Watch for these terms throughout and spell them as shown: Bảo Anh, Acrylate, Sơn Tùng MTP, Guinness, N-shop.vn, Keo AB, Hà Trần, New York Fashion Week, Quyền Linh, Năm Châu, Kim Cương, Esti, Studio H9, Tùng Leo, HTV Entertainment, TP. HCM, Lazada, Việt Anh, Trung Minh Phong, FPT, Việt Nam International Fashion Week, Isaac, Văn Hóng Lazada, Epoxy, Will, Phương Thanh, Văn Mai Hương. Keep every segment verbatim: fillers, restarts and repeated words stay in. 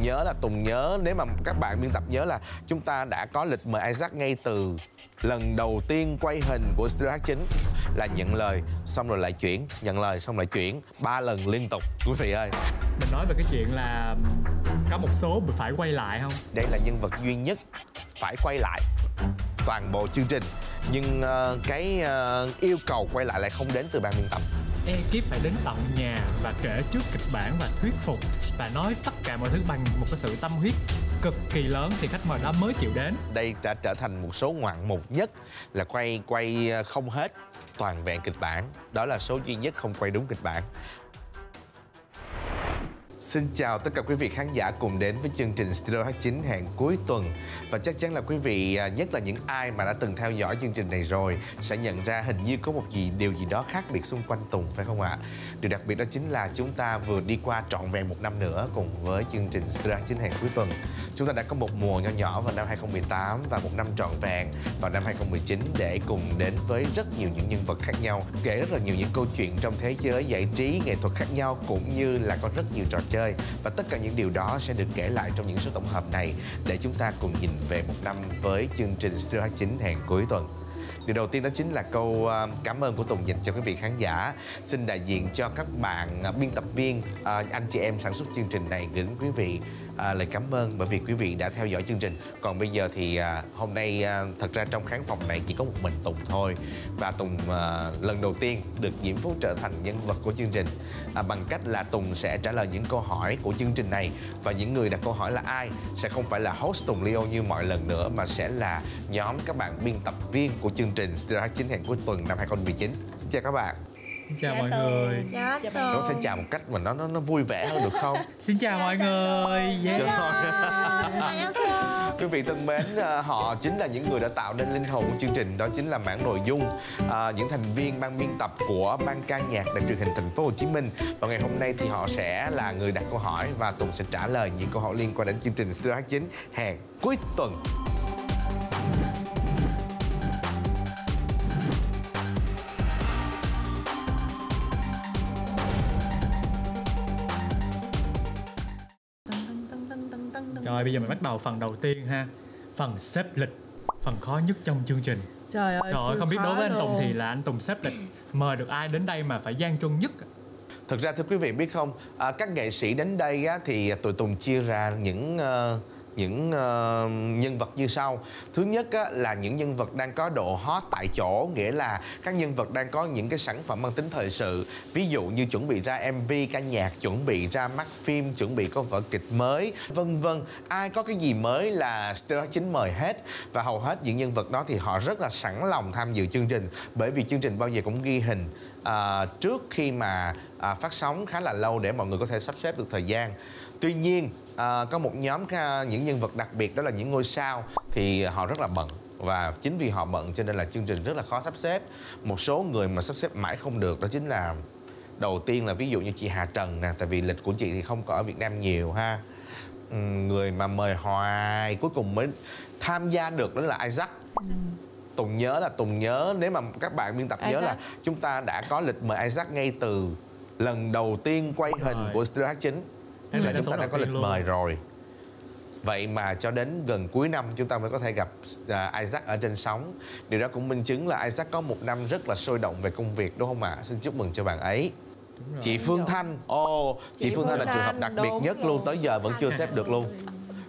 Tùng nhớ là Tùng nhớ nếu mà các bạn biên tập nhớ là chúng ta đã có lịch mời Isaac ngay từ lần đầu tiên quay hình của Studio hát chín là nhận lời xong rồi lại chuyển, nhận lời xong lại chuyển ba lần liên tục quý vị ơi. Mình nói về cái chuyện là có một số mình phải quay lại không? Đây là nhân vật duy nhất phải quay lại toàn bộ chương trình, nhưng uh, cái uh, yêu cầu quay lại lại không đến từ ban biên tập. Ekip phải đến tận nhà và kể trước kịch bản và thuyết phục và nói tất cả mọi thứ bằng một cái sự tâm huyết cực kỳ lớn thì khách mời đó mới chịu đến. Đây đã trở thành một số ngoạn mục nhất là quay quay không hết toàn vẹn kịch bản. Đó là số duy nhất không quay đúng kịch bản. Xin chào tất cả quý vị khán giả cùng đến với chương trình Studio hát chín hẹn cuối tuần. Và chắc chắn là quý vị, nhất là những ai mà đã từng theo dõi chương trình này rồi, sẽ nhận ra hình như có một gì điều gì đó khác biệt xung quanh Tùng, phải không ạ? Điều đặc biệt đó chính là chúng ta vừa đi qua trọn vẹn một năm nữa cùng với chương trình Studio hát chín hẹn cuối tuần. Chúng ta đã có một mùa nho nhỏ vào năm hai không một tám và một năm trọn vẹn vào năm hai không một chín để cùng đến với rất nhiều những nhân vật khác nhau, kể rất là nhiều những câu chuyện trong thế giới giải trí, nghệ thuật khác nhau, cũng như là có rất nhiều trò chơi. Và tất cả những điều đó sẽ được kể lại trong những số tổng hợp này để chúng ta cùng nhìn về một năm với chương trình Studio hát chín hẹn cuối tuần. Điều đầu tiên đó chính là câu cảm ơn của Tùng dành cho quý vị khán giả. Xin đại diện cho các bạn biên tập viên, anh chị em sản xuất chương trình này gửi đến quý vị À, lời cảm ơn bởi vì quý vị đã theo dõi chương trình. Còn bây giờ thì à, hôm nay à, thật ra trong khán phòng này chỉ có một mình Tùng thôi. Và Tùng à, lần đầu tiên được Diễm Phú trở thành nhân vật của chương trình à, bằng cách là Tùng sẽ trả lời những câu hỏi của chương trình này. Và những người đặt câu hỏi là ai sẽ không phải là host Tùng Leo như mọi lần nữa, mà sẽ là nhóm các bạn biên tập viên của chương trình Studio hát chín hẹn cuối tuần năm hai không một chín. Xin chào các bạn. Chào, chào mọi tường. người. Chào tường. Nó sẽ chào một cách mà nó nó, nó vui vẻ hơn được không? Xin chào, chào mọi tường. người. Yeah. Hello. Quý vị thân mến, họ chính là những người đã tạo nên linh hồn của chương trình, đó chính là mảng nội dung, à, những thành viên ban biên tập của ban ca nhạc đài truyền hình Thành phố Hồ Chí Minh. Và ngày hôm nay thì họ sẽ là người đặt câu hỏi và Tùng sẽ trả lời những câu hỏi liên quan đến chương trình Studio hát chín hẹn cuối tuần. Rồi bây giờ mình bắt đầu phần đầu tiên ha. Phần xếp lịch, phần khó nhất trong chương trình. Trời ơi, Trời ơi không biết đối với anh Tùng thì là anh Tùng xếp lịch mời được ai đến đây mà phải gian truân nhất. Thực ra thưa quý vị biết không, à, các nghệ sĩ đến đây á, thì tụi Tùng chia ra những uh, những uh, nhân vật như sau. Thứ nhất á, là những nhân vật đang có độ hot tại chỗ, nghĩa là các nhân vật đang có những cái sản phẩm mang tính thời sự, ví dụ như chuẩn bị ra em vê ca nhạc, chuẩn bị ra mắt phim, chuẩn bị có vở kịch mới, vân vân. Ai có cái gì mới là Studio hát chín mời hết, và hầu hết những nhân vật đó thì họ rất là sẵn lòng tham dự chương trình, bởi vì chương trình bao giờ cũng ghi hình à, trước khi mà à, phát sóng khá là lâu để mọi người có thể sắp xếp được thời gian. Tuy nhiên à, có một nhóm những nhân vật đặc biệt, đó là những ngôi sao, thì họ rất là bận. Và chính vì họ bận cho nên là chương trình rất là khó sắp xếp. Một số người mà sắp xếp mãi không được đó chính là, đầu tiên là ví dụ như chị Hà Trần nè, tại vì lịch của chị thì không có ở Việt Nam nhiều ha. Người mà mời hoài cuối cùng mới tham gia được đó là Isaac. ừ. Tùng nhớ là Tùng nhớ nếu mà các bạn biên tập Isaac. nhớ là chúng ta đã có lịch mời Isaac ngay từ lần đầu tiên quay hình rồi. của Studio hát chín. Nên là chúng ta đã có lịch luôn. mời rồi. Vậy mà cho đến gần cuối năm chúng ta mới có thể gặp Isaac ở trên sóng. Điều đó cũng minh chứng là Isaac có một năm rất là sôi động về công việc, đúng không ạ? À? Xin chúc mừng cho bạn ấy. Chị Phương Thanh, Ồ, oh, chị, chị Phương Thanh là trường hợp đặc biệt nhất rồi. luôn, tới giờ vẫn chưa xếp được luôn.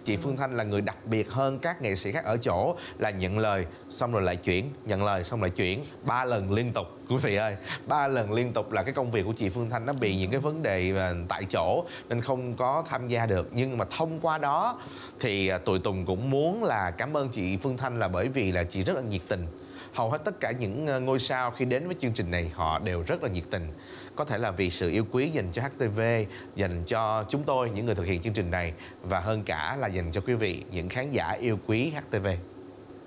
Chị Phương Thanh là người đặc biệt hơn các nghệ sĩ khác ở chỗ là nhận lời xong rồi lại chuyển, nhận lời xong lại chuyển ba lần liên tục quý vị ơi. Ba lần liên tục là cái công việc của chị Phương Thanh nó bị những cái vấn đề tại chỗ nên không có tham gia được. Nhưng mà thông qua đó thì tụi Tùng cũng muốn là cảm ơn chị Phương Thanh, là bởi vì là chị rất là nhiệt tình. Hầu hết tất cả những ngôi sao khi đến với chương trình này họ đều rất là nhiệt tình. Có thể là vì sự yêu quý dành cho hát tê vê, dành cho chúng tôi, những người thực hiện chương trình này, và hơn cả là dành cho quý vị, những khán giả yêu quý hát tê vê.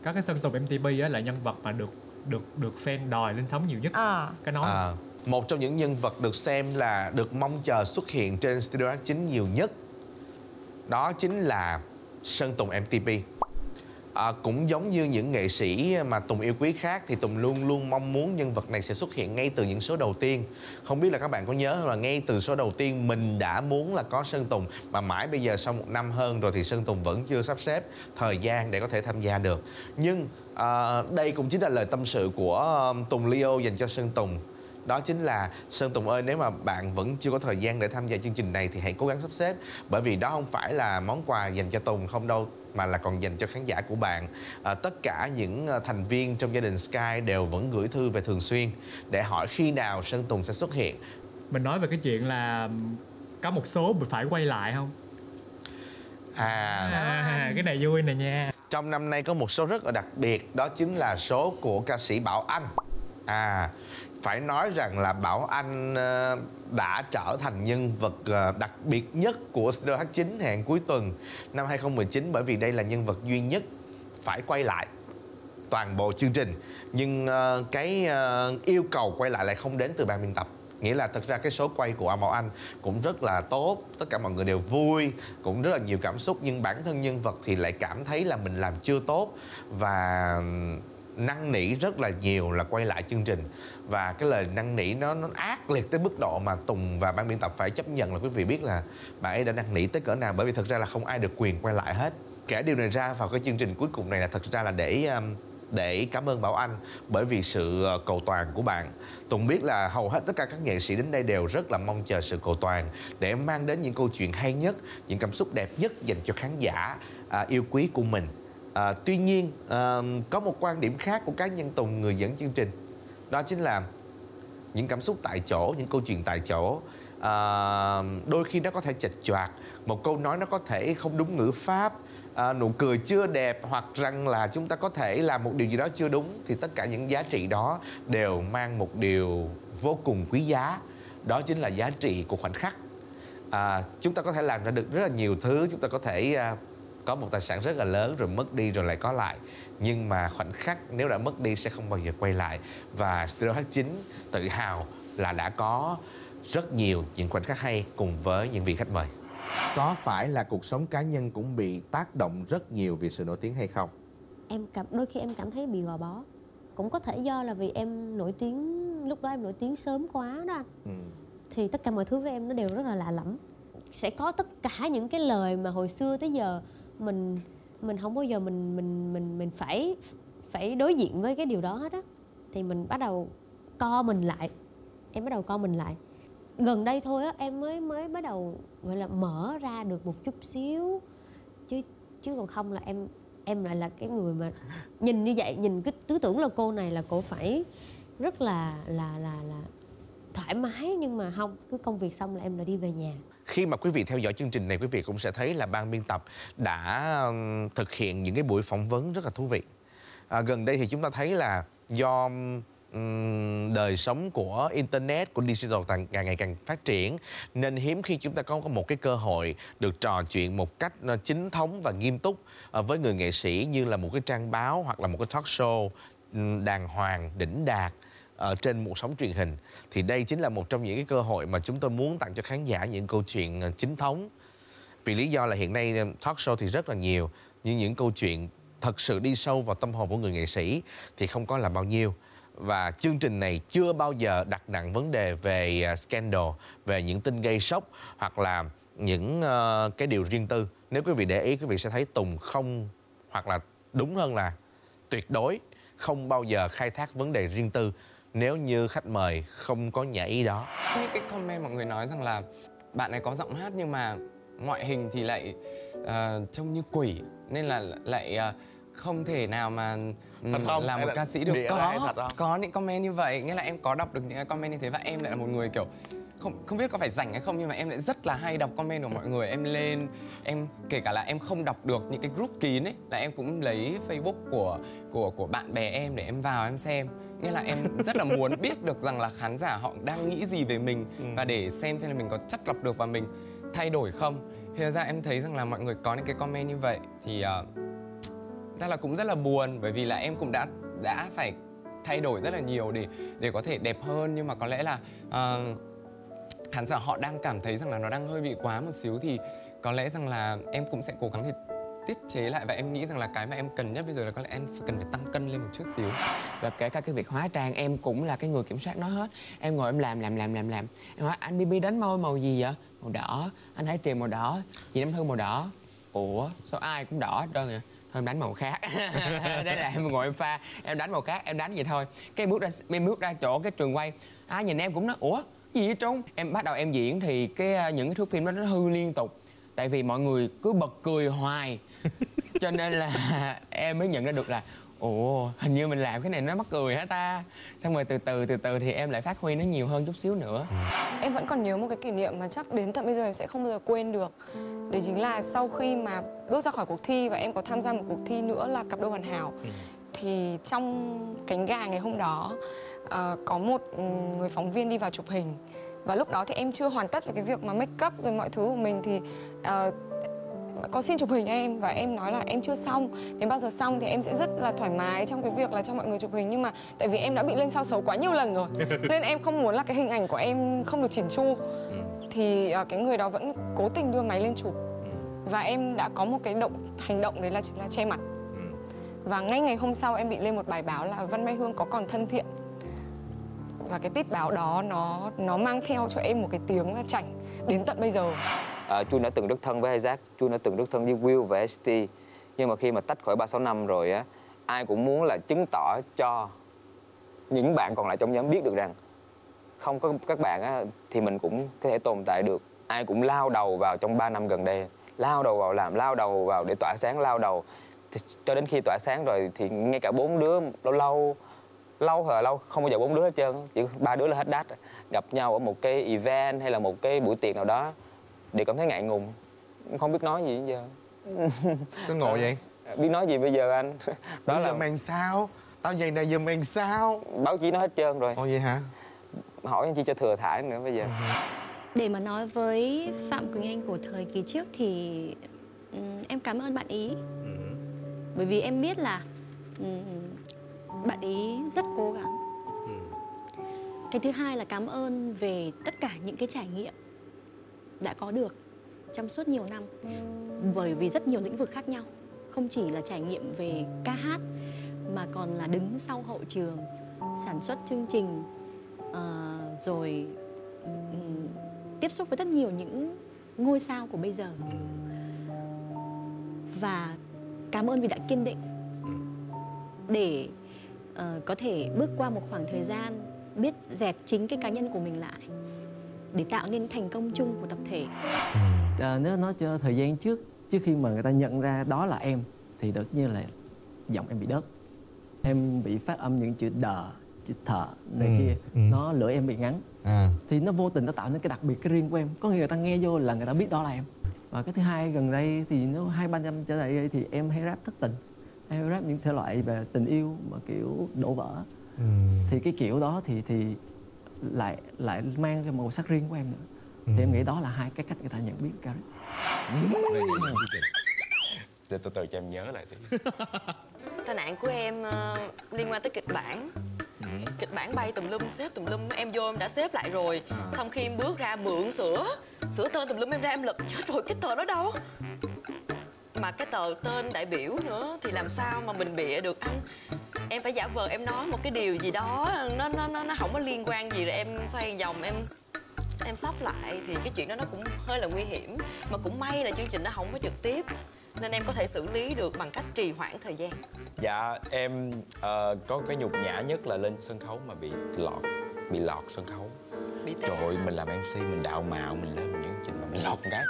Có cái Sơn Tùng em tê pê là nhân vật mà được được được fan đòi lên sóng nhiều nhất. à. Cái nói à, một trong những nhân vật được xem là được mong chờ xuất hiện trên Studio hát chín nhiều nhất, đó chính là Sơn Tùng em tê pê. à, cũng giống như những nghệ sĩ mà Tùng yêu quý khác thì Tùng luôn luôn mong muốn nhân vật này sẽ xuất hiện ngay từ những số đầu tiên. Không biết là các bạn có nhớ là ngay từ số đầu tiên mình đã muốn là có Sơn Tùng, mà mãi bây giờ sau một năm hơn rồi thì Sơn Tùng vẫn chưa sắp xếp thời gian để có thể tham gia được. Nhưng à, đây cũng chính là lời tâm sự của Tùng Leo dành cho Sơn Tùng. Đó chính là Sơn Tùng ơi, nếu mà bạn vẫn chưa có thời gian để tham gia chương trình này thì hãy cố gắng sắp xếp. Bởi vì đó không phải là món quà dành cho Tùng không đâu, mà là còn dành cho khán giả của bạn. à, Tất cả những thành viên trong gia đình Sky đều vẫn gửi thư về thường xuyên để hỏi khi nào Sơn Tùng sẽ xuất hiện. Mình nói về cái chuyện là có một số mình phải quay lại không? À, à cái này vui nè nha. Trong năm nay có một số rất là đặc biệt, đó chính là số của ca sĩ Bảo Anh. À, phải nói rằng là Bảo Anh đã trở thành nhân vật đặc biệt nhất của Studio hát chín hẹn cuối tuần năm hai không một chín, bởi vì đây là nhân vật duy nhất phải quay lại toàn bộ chương trình. Nhưng cái yêu cầu quay lại lại không đến từ ban biên tập. Nghĩa là thật ra cái số quay của Bảo Anh cũng rất là tốt, tất cả mọi người đều vui, cũng rất là nhiều cảm xúc. Nhưng bản thân nhân vật thì lại cảm thấy là mình làm chưa tốt và năn nỉ rất là nhiều là quay lại chương trình. Và cái lời năn nỉ nó, nó ác liệt tới mức độ mà Tùng và ban biên tập phải chấp nhận là quý vị biết là bà ấy đã năn nỉ tới cỡ nào. Bởi vì thật ra là không ai được quyền quay lại hết. Kể điều này ra vào cái chương trình cuối cùng này là thật ra là để để cảm ơn Bảo Anh bởi vì sự cầu toàn của bạn. Tùng biết là hầu hết tất cả các nghệ sĩ đến đây đều rất là mong chờ sự cầu toàn để mang đến những câu chuyện hay nhất, những cảm xúc đẹp nhất dành cho khán giả à, yêu quý của mình. À, tuy nhiên, à, có một quan điểm khác của cá nhân Tùng, người dẫn chương trình. Đó chính là những cảm xúc tại chỗ, những câu chuyện tại chỗ. À, đôi khi nó có thể chệch choạc, một câu nói nó có thể không đúng ngữ pháp, à, nụ cười chưa đẹp, hoặc rằng là chúng ta có thể làm một điều gì đó chưa đúng. Thì tất cả những giá trị đó đều mang một điều vô cùng quý giá. Đó chính là giá trị của khoảnh khắc. À, chúng ta có thể làm ra được rất là nhiều thứ, chúng ta có thể... À, có một tài sản rất là lớn rồi mất đi rồi lại có lại. Nhưng mà khoảnh khắc nếu đã mất đi sẽ không bao giờ quay lại. Và Studio hát chín tự hào là đã có rất nhiều những khoảnh khắc hay cùng với những vị khách mời. Có phải là cuộc sống cá nhân cũng bị tác động rất nhiều vì sự nổi tiếng hay không? Em cảm, đôi khi em cảm thấy bị gò bó. Cũng có thể do là vì em nổi tiếng, lúc đó em nổi tiếng sớm quá đó anh. Ừ. Thì tất cả mọi thứ với em nó đều rất là lạ lẫm. Sẽ có tất cả những cái lời mà hồi xưa tới giờ mình mình không bao giờ mình mình mình mình phải phải đối diện với cái điều đó hết á, thì mình bắt đầu co mình lại. Em bắt đầu co mình lại gần đây thôi á, em mới mới bắt đầu gọi là mở ra được một chút xíu, chứ chứ còn không là em em lại là cái người mà nhìn như vậy, nhìn cái tứ tưởng là cô này là cô phải rất là là là là thoải mái. Nhưng mà không, cứ công việc xong là em lại đi về nhà. Khi mà quý vị theo dõi chương trình này, quý vị cũng sẽ thấy là ban biên tập đã thực hiện những cái buổi phỏng vấn rất là thú vị. À, gần đây thì chúng ta thấy là do um, đời sống của Internet, của Digital càng ngày càng phát triển, nên hiếm khi chúng ta có một cái cơ hội được trò chuyện một cách chính thống và nghiêm túc với người nghệ sĩ như là một cái trang báo hoặc là một cái talk show đàng hoàng, đỉnh đạt ở trên một sóng truyền hình. Thì đây chính là một trong những cái cơ hội mà chúng tôi muốn tặng cho khán giả những câu chuyện chính thống. Vì lý do là hiện nay talk show thì rất là nhiều, nhưng những câu chuyện thật sự đi sâu vào tâm hồn của người nghệ sĩ thì không có là bao nhiêu. Và chương trình này chưa bao giờ đặt nặng vấn đề về scandal, về những tin gây sốc hoặc là những uh, cái điều riêng tư. Nếu quý vị để ý, quý vị sẽ thấy Tùng không, hoặc là đúng hơn là tuyệt đối không bao giờ khai thác vấn đề riêng tư nếu như khách mời không có nhảy ý đó. Những cái comment mọi người nói rằng là bạn này có giọng hát nhưng mà ngoại hình thì lại uh, trông như quỷ, nên là lại uh, không thể nào mà không, làm một là ca sĩ được. Có có những comment như vậy, nghĩa là em có đọc được những cái comment như thế. Và em lại là một người kiểu không không biết có phải rảnh hay không, nhưng mà em lại rất là hay đọc comment của mọi người. Em lên, em kể cả là em không đọc được những cái group kín ấy, là em cũng lấy Facebook của của của bạn bè em để em vào em xem. Nghĩa là em rất là muốn biết được rằng là khán giả họ đang nghĩ gì về mình, ừ. và để xem xem là mình có chắt lọc được và mình thay đổi không. Thế ra em thấy rằng là mọi người có những cái comment như vậy thì uh, ra là cũng rất là buồn, bởi vì là em cũng đã đã phải thay đổi rất là nhiều để để có thể đẹp hơn. Nhưng mà có lẽ là uh, khán giả họ đang cảm thấy rằng là nó đang hơi bị quá một xíu, thì có lẽ rằng là em cũng sẽ cố gắng để tiết chế lại. Và em nghĩ rằng là cái mà em cần nhất bây giờ là có lẽ em cần phải tăng cân lên một chút xíu. Và kể cả cái việc hóa trang em cũng là cái người kiểm soát nó hết. Em ngồi em làm làm làm làm làm. Em hỏi anh bê bê đánh môi màu gì vậy? Màu đỏ. Anh Hải Triều màu đỏ. Chị Nam Thư màu đỏ. Ủa sao ai cũng đỏ hết trơn vậy? Em đánh màu khác. Đấy là em ngồi em pha, em đánh màu khác, em đánh vậy thôi. Cái bước ra, em bước ra chỗ cái trường quay, ai nhìn em cũng nói ủa gì vậy Trung? Em bắt đầu em diễn thì cái những cái thước phim đó nó hư liên tục, tại vì mọi người cứ bật cười hoài, cho nên là em mới nhận ra được là ủa hình như mình làm cái này nó mắc cười hả ta. Xong rồi từ từ từ từ thì em lại phát huy nó nhiều hơn chút xíu nữa. Em vẫn còn nhớ một cái kỷ niệm mà chắc đến tận bây giờ em sẽ không bao giờ quên được. Đấy chính là sau khi mà bước ra khỏi cuộc thi và em có tham gia một cuộc thi nữa là cặp đôi hoàn hảo. Ừ. Thì trong cánh gà ngày hôm đó uh, có một người phóng viên đi vào chụp hình. Và lúc đó thì em chưa hoàn tất về cái việc mà make up rồi mọi thứ của mình thì uh, có xin chụp hình em và em nói là em chưa xong, đến bao giờ xong thì em sẽ rất là thoải mái trong cái việc là cho mọi người chụp hình. Nhưng mà tại vì em đã bị lên sao xấu quá nhiều lần rồi nên em không muốn là cái hình ảnh của em không được chỉn chu. Thì cái người đó vẫn cố tình đưa máy lên chụp và em đã có một cái động hành động đấy là là che mặt. Và ngay ngày hôm sau em bị lên một bài báo là Văn Mai Hương có còn thân thiện. Và cái tít báo đó nó nó mang theo cho em một cái tiếng là chảnh đến tận bây giờ. À, Chu đã từng rất thân với Isaac, Chu đã từng rất thân với Will và Esti. Nhưng mà khi mà tách khỏi ba sáu năm rồi á, ai cũng muốn là chứng tỏ cho những bạn còn lại trong nhóm biết được rằng không có các bạn á, thì mình cũng có thể tồn tại được. Ai cũng lao đầu vào trong ba năm gần đây, lao đầu vào làm, lao đầu vào để tỏa sáng, lao đầu thì, cho đến khi tỏa sáng rồi thì ngay cả bốn đứa lâu lâu lâu hờ lâu không bao giờ bốn đứa hết trơn, chỉ ba đứa là hết đát. Gặp nhau ở một cái event hay là một cái buổi tiệc nào đó để cảm thấy ngại ngùng, không biết nói gì giờ. Sao ngồi vậy? Biết nói gì bây giờ anh? Đó là màn sao? Tao vậy này giờ màn sao? Báo chí nó hết trơn rồi. Ồ vậy hả? Hỏi anh chị cho thừa thải nữa bây giờ. Để mà nói với Phạm Quỳnh Anh của thời kỳ trước thì em cảm ơn bạn ý. Ừ. Bởi vì em biết là bạn ý rất cố gắng. Ừ. Cái thứ hai là cảm ơn về tất cả những cái trải nghiệm đã có được trong suốt nhiều năm, bởi vì rất nhiều lĩnh vực khác nhau, không chỉ là trải nghiệm về ca hát mà còn là đứng sau hậu trường, sản xuất chương trình, uh, rồi um, tiếp xúc với rất nhiều những ngôi sao của bây giờ. Và cảm ơn vì đã kiên định để uh, có thể bước qua một khoảng thời gian, biết dẹp chính cái cá nhân của mình lại để tạo nên thành công chung của tập thể. À, nếu nói cho thời gian trước, trước khi mà người ta nhận ra đó là em, thì tự nhiên là giọng em bị đớt. Em bị phát âm những chữ đờ, chữ thở này ừ, kia, ừ. nó lưỡi em bị ngắn. À. Thì nó vô tình nó tạo nên cái đặc biệt cái riêng của em. Có nghĩa người ta nghe vô là người ta biết đó là em. Và cái thứ hai gần đây thì nó hai ba năm trở lại đây thì em hay rap thất tình, hay rap những thể loại về tình yêu mà kiểu đổ vỡ. Ừ. Thì cái kiểu đó thì thì lại lại mang cái màu sắc riêng của em nữa. Ừ. Thì em nghĩ đó là hai cái cách người ta nhận biết Carrie. Để từ từ cho em nhớ lại tí. Tai nạn của em uh, liên quan tới kịch bản. Ừ. Kịch bản bay tùm lum, xếp tùm lum. Em vô em đã xếp lại rồi. À. Xong khi em bước ra mượn sửa, sửa tên tùm lum em ra em lật. Chết rồi, cái tờ đó đâu? Mà cái tờ tên đại biểu nữa thì làm sao mà mình bịa được anh? Em phải giả vờ em nói một cái điều gì đó nó nó nó nó không có liên quan gì rồi em xoay vòng em em sóc lại thì cái chuyện đó nó cũng hơi là nguy hiểm. Mà cũng may là chương trình nó không có trực tiếp nên em có thể xử lý được bằng cách trì hoãn thời gian. Dạ em uh, có cái nhục nhã nhất là lên sân khấu mà bị lọt bị lọt sân khấu. Trời ơi, mình làm em xê mình đạo mạo, mình lên những trình mà mình lọt một cái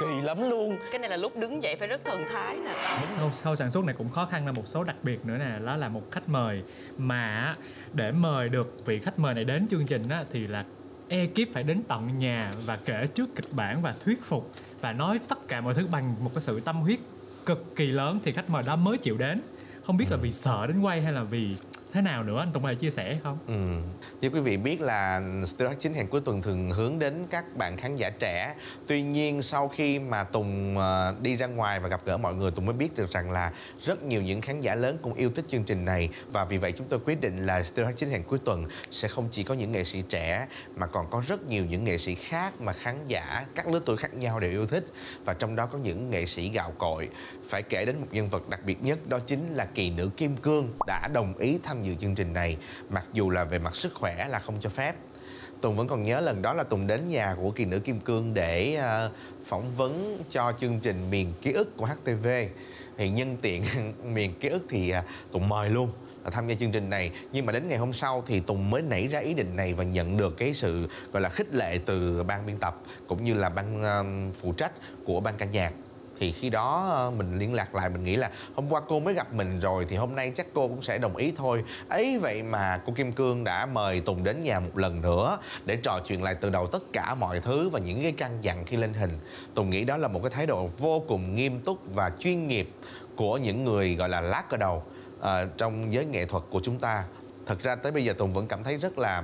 kỳ lắm luôn. Cái này là lúc đứng dậy phải rất thần thái nè. Sau, sau sản xuất này cũng khó khăn là một số đặc biệt nữa nè. Đó là một khách mời mà để mời được vị khách mời này đến chương trình á, thì là ekip phải đến tận nhà và kể trước kịch bản và thuyết phục và nói tất cả mọi thứ bằng một cái sự tâm huyết cực kỳ lớn thì khách mời đó mới chịu đến. Không biết là vì sợ đến quay hay là vì thế nào nữa, anh Tùng có thể chia sẻ không? Ừ. Như quý vị biết là Studio hát chín hàng cuối tuần thường hướng đến các bạn khán giả trẻ. Tuy nhiên sau khi mà Tùng đi ra ngoài và gặp gỡ mọi người, Tùng mới biết được rằng là rất nhiều những khán giả lớn cũng yêu thích chương trình này. Và vì vậy chúng tôi quyết định là Studio hát chín hàng cuối tuần sẽ không chỉ có những nghệ sĩ trẻ mà còn có rất nhiều những nghệ sĩ khác mà khán giả các lứa tuổi khác nhau đều yêu thích. Và trong đó có những nghệ sĩ gạo cội. Phải kể đến một nhân vật đặc biệt nhất, đó chính là kỳ nữ Kim Cương đã đồng ý tham dự chương trình này, mặc dù là về mặt sức khỏe là không cho phép. Tùng vẫn còn nhớ lần đó là Tùng đến nhà của kỳ nữ Kim Cương để uh, phỏng vấn cho chương trình Miền Ký ức của hát tê vê. Thì nhân tiện Miền Ký ức thì uh, Tùng mời luôn tham gia chương trình này. Nhưng mà đến ngày hôm sau thì Tùng mới nảy ra ý định này và nhận được cái sự gọi là khích lệ từ ban biên tập cũng như là ban uh, phụ trách của ban ca nhạc. Thì khi đó mình liên lạc lại, mình nghĩ là hôm qua cô mới gặp mình rồi thì hôm nay chắc cô cũng sẽ đồng ý thôi. Ấy vậy mà cô Kim Cương đã mời Tùng đến nhà một lần nữa để trò chuyện lại từ đầu tất cả mọi thứ và những cái căn dặn khi lên hình. Tùng nghĩ đó là một cái thái độ vô cùng nghiêm túc và chuyên nghiệp của những người gọi là lát cờ đầu uh, trong giới nghệ thuật của chúng ta. Thật ra tới bây giờ Tùng vẫn cảm thấy rất là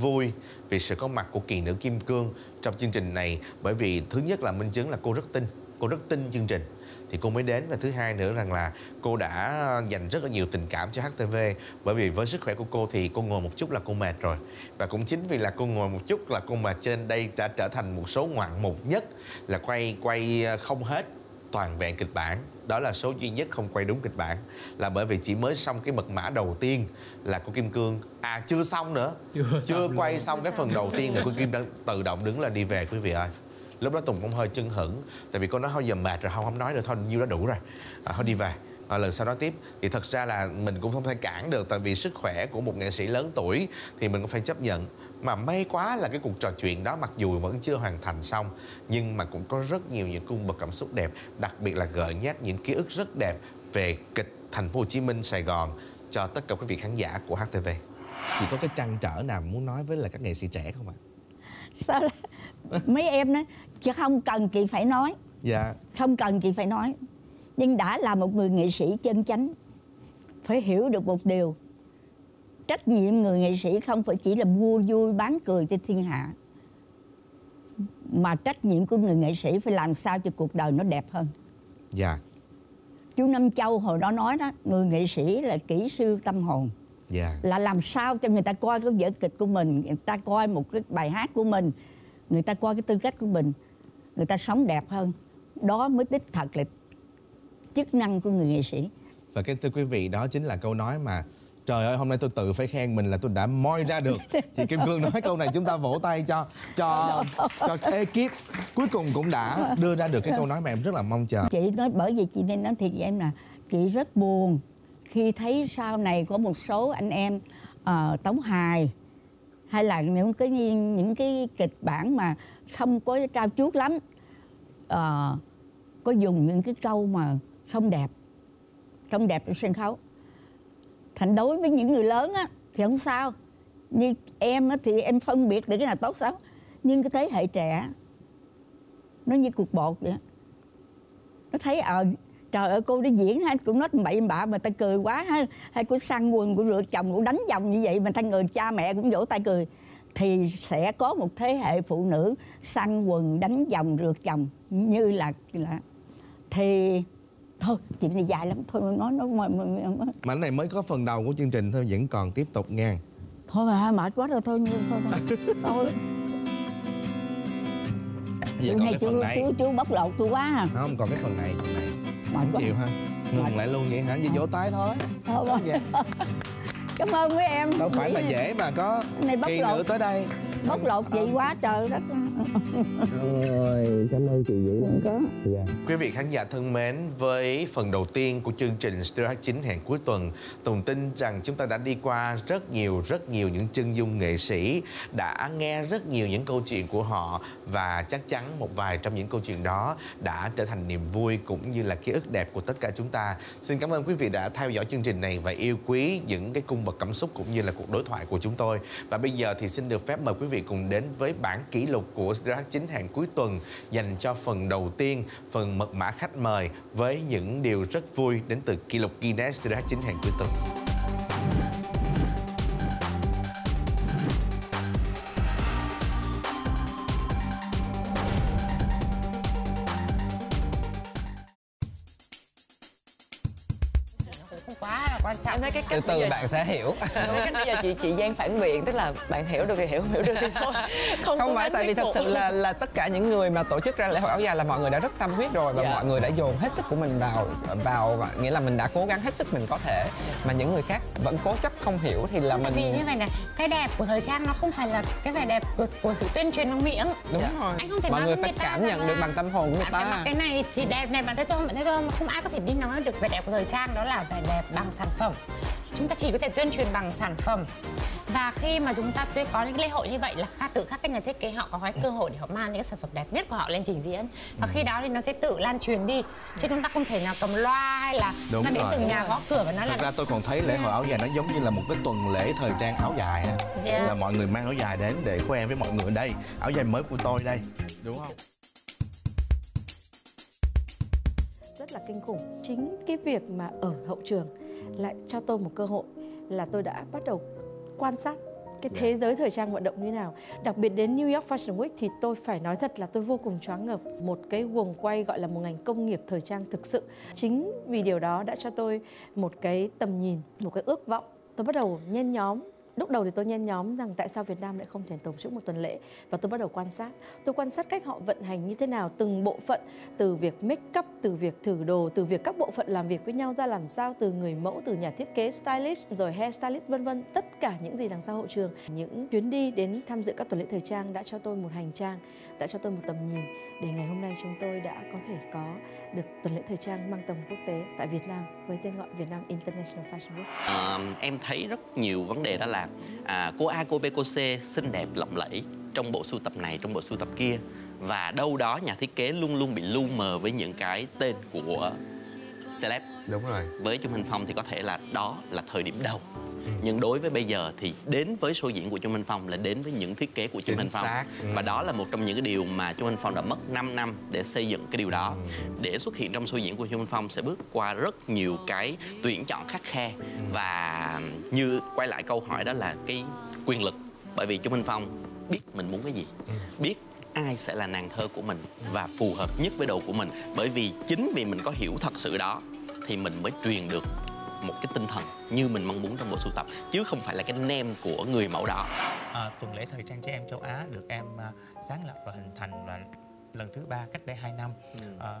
vui vì sự có mặt của kỳ nữ Kim Cương trong chương trình này, bởi vì thứ nhất là minh chứng là cô rất tin. Cô rất tin chương trình thì cô mới đến, và thứ hai nữa rằng là cô đã dành rất là nhiều tình cảm cho hát tê vê, bởi vì với sức khỏe của cô thì cô ngồi một chút là cô mệt rồi, và cũng chính vì là cô ngồi một chút là cô mệt cho nên đây đã trở thành một số ngoạn mục nhất là quay quay không hết toàn vẹn kịch bản. Đó là số duy nhất không quay đúng kịch bản, là bởi vì chỉ mới xong cái mật mã đầu tiên là cô Kim Cương à chưa xong nữa chưa, chưa xong quay luôn. Xong chưa cái xong. Phần đầu tiên là cô Kim đã tự động đứng lên đi về, quý vị ơi. Lúc đó Tùng cũng hơi chưng hửng, tại vì cô nói thôi giờ mệt rồi, không không nói được, thôi nhiêu đã đủ rồi, à, thôi đi về. À, lần sau đó tiếp. Thì thật ra là mình cũng không thể cản được, tại vì sức khỏe của một nghệ sĩ lớn tuổi thì mình cũng phải chấp nhận. Mà may quá là cái cuộc trò chuyện đó mặc dù vẫn chưa hoàn thành xong, nhưng mà cũng có rất nhiều những cung bậc cảm xúc đẹp, đặc biệt là gợi nhắc những ký ức rất đẹp về kịch Thành phố Hồ Chí Minh, Sài Gòn cho tất cả quý vị khán giả của hát tê vê. Chị có cái trăn trở nào muốn nói với là các nghệ sĩ trẻ không ạ? Sao là... mấy em nói chứ không cần chị phải nói, dạ. Không cần chị phải nói. Nhưng đã là một người nghệ sĩ chân chánh, phải hiểu được một điều: trách nhiệm người nghệ sĩ không phải chỉ là mua vui bán cười cho thiên hạ, mà trách nhiệm của người nghệ sĩ phải làm sao cho cuộc đời nó đẹp hơn. Dạ. Chú Năm Châu hồi đó nói đó, người nghệ sĩ là kỹ sư tâm hồn. Dạ. Là làm sao cho người ta coi cái vở kịch của mình, người ta coi một cái bài hát của mình, người ta coi cái tư cách của mình, người ta sống đẹp hơn. Đó mới đích thật là chức năng của người nghệ sĩ. Và cái thưa quý vị, đó chính là câu nói mà trời ơi hôm nay tôi tự phải khen mình là tôi đã moi ra được. Chị Kim Cương nói câu này chúng ta vỗ tay cho cho cho ekip cuối cùng cũng đã đưa ra được cái câu nói mà em rất là mong chờ. Chị nói bởi vì chị nên nói thiệt với em là chị rất buồn khi thấy sau này có một số anh em uh, tống hài hay là những cái những cái kịch bản mà không có trao chuốt lắm, à, có dùng những cái câu mà không đẹp, không đẹp trên sân khấu. Thành đối với những người lớn á thì không sao, như em á thì em phân biệt được cái nào tốt xấu, nhưng cái thế hệ trẻ nó như cục bột vậy, nó thấy ờ à, trời ơi cô nó diễn ha, cũng nói bậy bạ mà ta cười quá ha, hay cô săn quần, cô rượt chồng, cô đánh chồng như vậy mà ta người cha mẹ cũng vỗ tay cười. Thì sẽ có một thế hệ phụ nữ săn quần, đánh chồng, rượt chồng như là, là... Thì thôi chuyện này dài lắm, thôi nói nó mà, mà, mà... mà cái này mới có phần đầu của chương trình thôi, vẫn còn tiếp tục nha. Thôi mà mệt quá rồi, thôi thôi thôi, thôi. thôi. Vậy còn cái phần này chú, chú, chú bóc lột tôi quá à. Không, còn cái phần này, phần này. Không chịu ha, ngừng lại luôn vậy hả? Vậy vỗ tay thôi. Thôi vâng. Cảm ơn mấy em. Đâu phải là dễ mà có kỳ nữa tới đây. Bóc lột chị quá trời đất. Rồi, cảm ơn chị Vũ cũng có. Quý vị khán giả thân mến, với phần đầu tiên của chương trình Studio hát chín hẹn cuối tuần, Tùng tin rằng chúng ta đã đi qua rất nhiều, rất nhiều những chân dung nghệ sĩ, đã nghe rất nhiều những câu chuyện của họ, và chắc chắn một vài trong những câu chuyện đó đã trở thành niềm vui cũng như là ký ức đẹp của tất cả chúng ta. Xin cảm ơn quý vị đã theo dõi chương trình này và yêu quý những cái cung bậc cảm xúc cũng như là cuộc đối thoại của chúng tôi. Và bây giờ thì xin được phép mời quý vị cùng đến với bản kỷ lục của Studio hát chín hàng cuối tuần dành cho phần đầu tiên, phần mật mã khách mời với những điều rất vui đến từ kỷ lục Guinness Studio hát chín hàng cuối tuần. Quá quan trọng. Em thấy cái cách từ từ bạn sẽ hiểu. Đúng, cách bây giờ chị chị Giang phản biện, tức là bạn hiểu được thì hiểu, hiểu được thì thôi. Không, không phải, tại vì thật sự là là tất cả những người mà tổ chức ra lễ hội áo dài là mọi người đã rất tâm huyết rồi và dạ. mọi người đã dồn hết sức của mình vào vào nghĩa là mình đã cố gắng hết sức mình có thể, mà những người khác vẫn cố chấp không hiểu thì là mình. Tại vì như vậy này, cái đẹp của thời trang nó không phải là cái vẻ đẹp của, của sự tuyên truyền bằng miệng. Đúng dạ. rồi. Anh không thể mọi người phải cảm nhận được bằng tâm hồn của người ta. Phải mặc cái này thì đẹp này, bạn thấy tôi không, bạn thấy tôi không, không ai có thể đi nói được vẻ đẹp của thời trang đó là vẻ đẹp bằng sản phẩm. Chúng ta chỉ có thể tuyên truyền bằng sản phẩm. Và khi mà chúng ta có những lễ hội như vậy là tự các các nhà thiết kế họ có cái cơ hội để họ mang những sản phẩm đẹp nhất của họ lên trình diễn. Và khi đó thì nó sẽ tự lan truyền đi. Chứ chúng ta không thể nào cầm loa hay là đúng ta đến rồi, từng nhà gõ cửa và nói là... Thật ra tôi còn thấy lễ hội áo dài nó giống như là một cái tuần lễ thời trang áo dài. Yes. Là mọi người mang áo dài đến để khoe với mọi người, đây, áo dài mới của tôi đây. Đúng không? Rất là kinh khủng. Chính cái việc mà ở hậu trường lại cho tôi một cơ hội là tôi đã bắt đầu quan sát cái thế giới thời trang vận động như nào. Đặc biệt đến New York Fashion Week thì tôi phải nói thật là tôi vô cùng choáng ngợp. Một cái guồng quay gọi là một ngành công nghiệp thời trang thực sự. Chính vì điều đó đã cho tôi một cái tầm nhìn, một cái ước vọng. Tôi bắt đầu nhen nhóm. Lúc đầu thì tôi nhen nhóm rằng tại sao Việt Nam lại không thể tổ chức một tuần lễ. Và tôi bắt đầu quan sát. Tôi quan sát cách họ vận hành như thế nào, từng bộ phận, từ việc make up, từ việc thử đồ, từ việc các bộ phận làm việc với nhau ra làm sao, từ người mẫu, từ nhà thiết kế, stylist, rồi hair stylist, vân vân. Tất cả những gì đằng sau hậu trường. Những chuyến đi đến tham dự các tuần lễ thời trang đã cho tôi một hành trang, đã cho tôi một tầm nhìn. Để ngày hôm nay chúng tôi đã có thể có được tuần lễ thời trang mang tầm quốc tế tại Việt Nam với tên gọi Việt Nam International Fashion Week. À, em thấy rất nhiều vấn đề đó là à, cô A, cô B, cô C xinh đẹp lộng lẫy trong bộ sưu tập này, trong bộ sưu tập kia. Và đâu đó nhà thiết kế luôn luôn bị lu mờ với những cái tên của celeb. Đúng rồi. Với Trung Minh Phong thì có thể là đó là thời điểm đầu. Ừ. Nhưng đối với bây giờ thì đến với show diễn của Trung Minh Phong là đến với những thiết kế của Trung Minh Phong. Ừ. Và đó là một trong những cái điều mà Trung Minh Phong đã mất năm năm để xây dựng cái điều đó. Ừ. Để xuất hiện trong show diễn của Trung Minh Phong sẽ bước qua rất nhiều cái tuyển chọn khắt khe. Ừ. Và như quay lại câu hỏi đó là cái quyền lực. Bởi vì Trung Minh Phong biết mình muốn cái gì. Ừ. Biết ai sẽ là nàng thơ của mình và phù hợp nhất với đồ của mình. Bởi vì chính vì mình có hiểu thật sự đó thì mình mới truyền được một cái tinh thần như mình mong muốn trong bộ sưu tập, chứ không phải là cái name của người mẫu đó. À, tuần lễ thời trang trẻ em châu Á được em uh, sáng lập và hình thành là lần thứ ba cách đây hai năm. Ừ. À,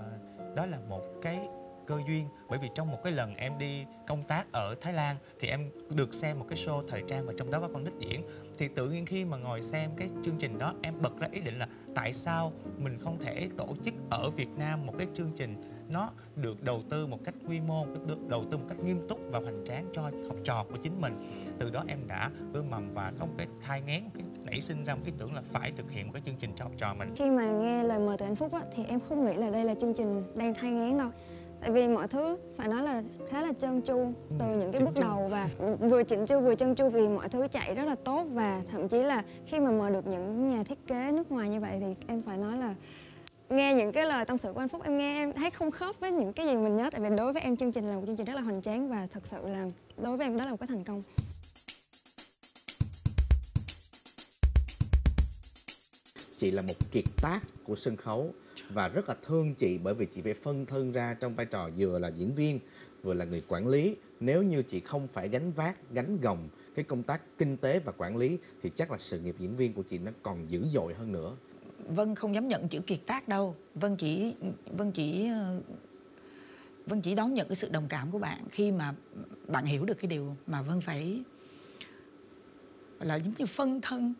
đó là một cái cơ duyên, bởi vì trong một cái lần em đi công tác ở Thái Lan thì em được xem một cái show thời trang và trong đó có con nít diễn, thì tự nhiên khi mà ngồi xem cái chương trình đó em bật ra ý định là tại sao mình không thể tổ chức ở Việt Nam một cái chương trình nó được đầu tư một cách quy mô, được đầu tư một cách nghiêm túc và hoành tráng cho học trò của chính mình. Từ đó em đã ươm mầm và có một cái thai nghén, cái nảy sinh ra một ý tưởng là phải thực hiện một cái chương trình cho học trò mình. Khi mà nghe lời mời từ Anh Phúc á, thì em không nghĩ là đây là chương trình đang thai nghén đâu. Tại vì mọi thứ phải nói là khá là trơn tru từ những cái bước đầu và vừa chỉnh chu vừa trơn tru, vì mọi thứ chạy rất là tốt. Và thậm chí là khi mà mời được những nhà thiết kế nước ngoài như vậy thì em phải nói là nghe những cái lời tâm sự của Anh Phúc, em nghe em thấy không khớp với những cái gì mình nhớ. Tại vì đối với em chương trình là một chương trình rất là hoành tráng và thật sự là đối với em đó là một cái thành công. Chị là một kiệt tác của sân khấu và rất là thương chị, bởi vì chị phải phân thân ra trong vai trò vừa là diễn viên vừa là người quản lý. Nếu như chị không phải gánh vác, gánh gồng cái công tác kinh tế và quản lý thì chắc là sự nghiệp diễn viên của chị nó còn dữ dội hơn nữa. Vân không dám nhận chữ kiệt tác đâu. Vân chỉ Vân chỉ Vân chỉ đón nhận cái sự đồng cảm của bạn khi mà bạn hiểu được cái điều mà Vân phải là giống như phân thân.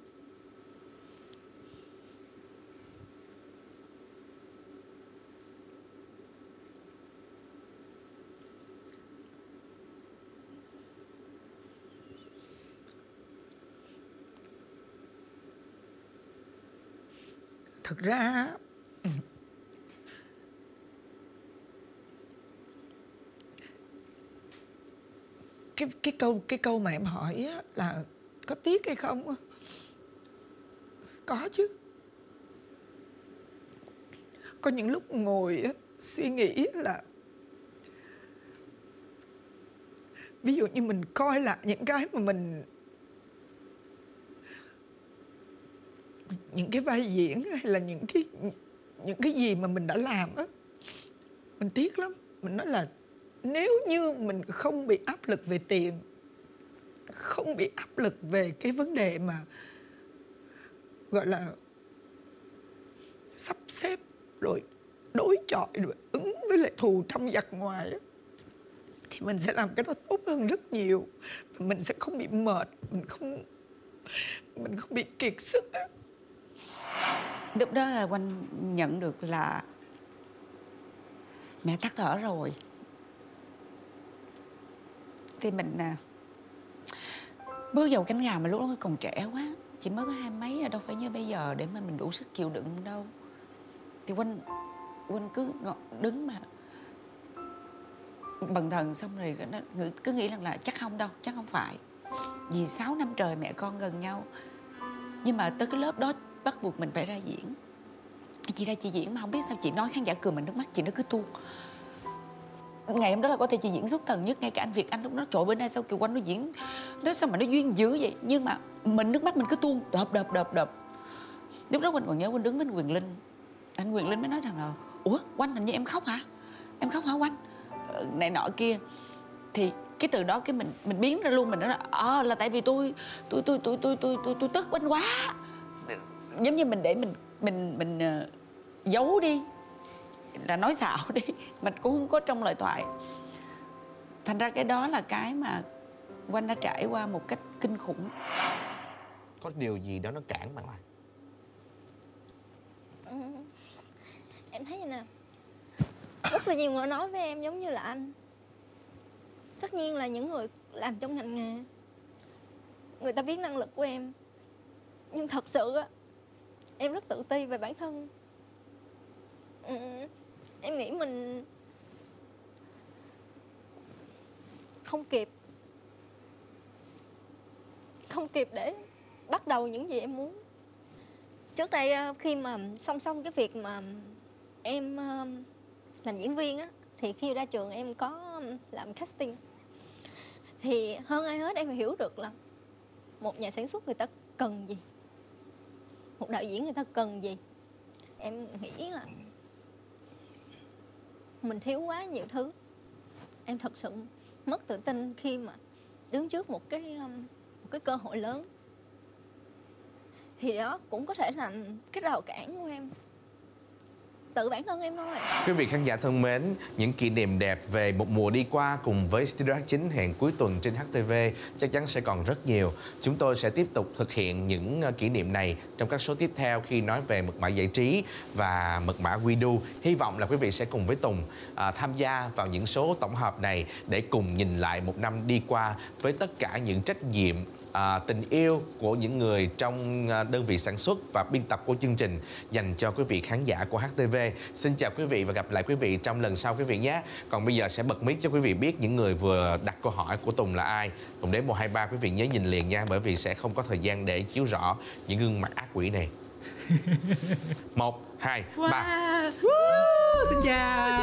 Thực ra cái cái câu cái câu mà em hỏi là có tiếc hay không, có chứ. Có những lúc ngồi suy nghĩ là Ví dụ như mình coi là những cái mà mình, những cái vai diễn hay là những cái những cái gì mà mình đã làm á, mình tiếc lắm. Mình nói là nếu như mình không bị áp lực về tiền, không bị áp lực về cái vấn đề mà gọi là sắp xếp rồi đối chọi rồi ứng với lại thù trong giặc ngoài á, thì mình sẽ làm cái đó tốt hơn rất nhiều. Mình sẽ không bị mệt, mình không mình không bị kiệt sức á. Lúc đó là Oanh nhận được là mẹ tắt thở rồi, thì mình à, bước vào cánh gà mà lúc đó còn trẻ quá, chỉ mới có hai mấy, đâu phải như bây giờ để mà mình đủ sức chịu đựng đâu. Thì Oanh Oanh cứ đứng mà bần thần, xong rồi cứ nghĩ rằng là chắc không đâu, chắc không phải. Vì sáu năm trời mẹ con gần nhau, nhưng mà tới cái lớp đó bắt buộc mình phải ra diễn. Chị ra chị diễn mà không biết sao chị nói khán giả cười mình, nước mắt chị nó cứ tuôn. Ngày hôm đó là có thể chị diễn xuất thần nhất. Ngay cả anh Việt Anh lúc đó, trời, bữa nay sao Kiều Oanh nó diễn nó sao mà nó duyên dữ vậy. Nhưng mà mình nước mắt mình cứ tuôn đập đập đập đập. Lúc đó mình còn nhớ Oanh đứng bên Quyền Linh. Anh Quyền Linh mới nói rằng là ủa Oanh hình như em khóc hả? Em khóc hả Oanh? Này nọ kia. Thì cái từ đó cái mình mình biến ra luôn. Mình nói là ờ là tại vì tôi tôi tôi tôi tôi tôi tôi tôi tức Oanh quá. Giống như mình để mình mình mình uh, giấu đi, là nói xạo đi, mình cũng không có trong lời thoại. Thành ra cái đó là cái mà Oanh đã trải qua một cách kinh khủng. Có điều gì đó nó cản bạn lại? Ừ. Em thấy vậy nè, rất là nhiều người nói với em giống như là anh. Tất nhiên là những người làm trong ngành nghề, người ta biết năng lực của em. Nhưng thật sự á, em rất tự ti về bản thân. Ừ, em nghĩ mình không kịp không kịp để bắt đầu những gì em muốn. Trước đây khi mà song song cái việc mà em làm diễn viên á, thì khi ra trường em có làm casting, thì hơn ai hết em hiểu được là một nhà sản xuất người ta cần gì, một đạo diễn người ta cần gì. Em nghĩ là mình thiếu quá nhiều thứ. Em thật sự mất tự tin khi mà đứng trước một cái một cái cơ hội lớn. Thì đó cũng có thể là cái rào cản của em, tự bản thân em thôi. Quý vị khán giả thân mến, những kỷ niệm đẹp về một mùa đi qua cùng với Studio hát chín hẹn cuối tuần trên hát tê vê chắc chắn sẽ còn rất nhiều. Chúng tôi sẽ tiếp tục thực hiện những kỷ niệm này trong các số tiếp theo khi nói về mật mã giải trí và mật mã quy đu. Hy vọng là quý vị sẽ cùng với Tùng à, tham gia vào những số tổng hợp này để cùng nhìn lại một năm đi qua với tất cả những trách nhiệm, À, tình yêu của những người trong đơn vị sản xuất và biên tập của chương trình dành cho quý vị khán giả của hát tê vê. Xin chào quý vị và gặp lại quý vị trong lần sau quý vị nhé. Còn bây giờ sẽ bật mic cho quý vị biết những người vừa đặt câu hỏi của Tùng là ai. Tùng đến một hai ba quý vị nhớ nhìn liền nha, bởi vì sẽ không có thời gian để chiếu rõ những gương mặt ác quỷ này. một, hai, ba. Wow. Xin chào.